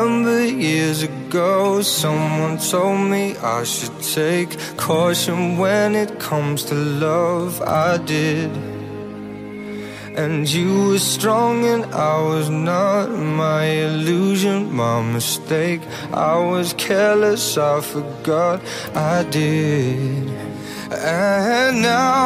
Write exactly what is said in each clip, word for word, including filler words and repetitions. remember years ago someone told me I should take caution when it comes to love. I did, and you were strong and I was not. My illusion, my mistake, I was careless, I forgot I did. And now,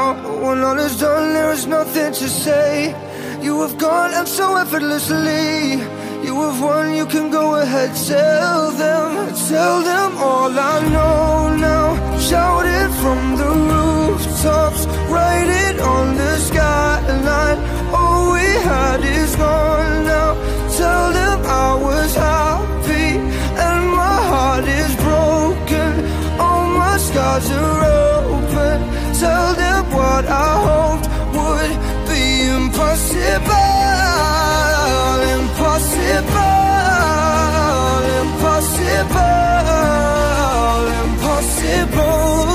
when all is done, there is nothing to say. You have gone out so effortlessly. You have won, you can go ahead. Tell them, tell them all I know now. Shout it from the rooftops, write it on the skyline. All we had is gone now. Tell them I was happy and my heart is broken. All my scars are open. Tell them what I hoped would be impossible. Impossible, impossible, impossible.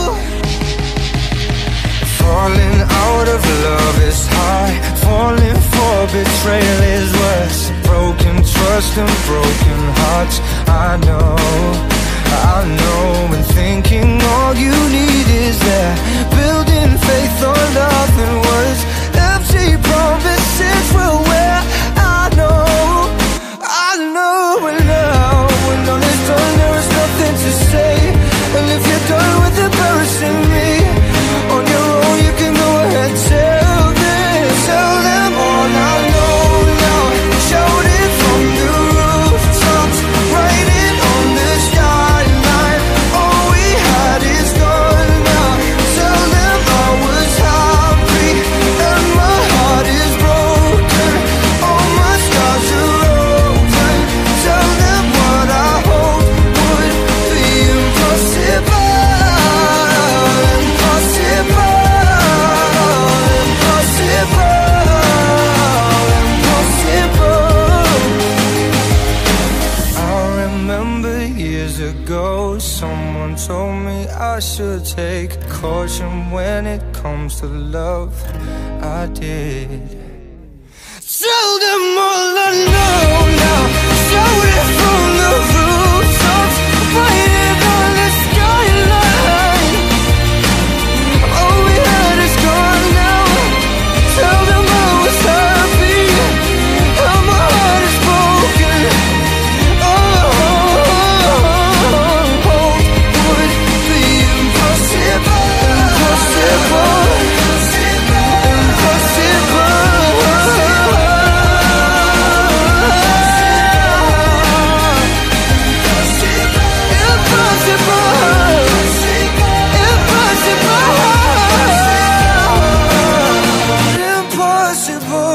Falling out of love is high. Falling for betrayal is worse. Broken trust and broken hearts. I know, I know. And thinking all you need is that. Building faith on nothing words. Empty promises will wear. I know. Should take caution when it comes to love. I did. Tell them all I know now. Shout it from the rooftops, write it on the skyline. All we had is gone now. Tell them I was happy and my heart is broken. Oh, impossible, impossible, impossible, impossible.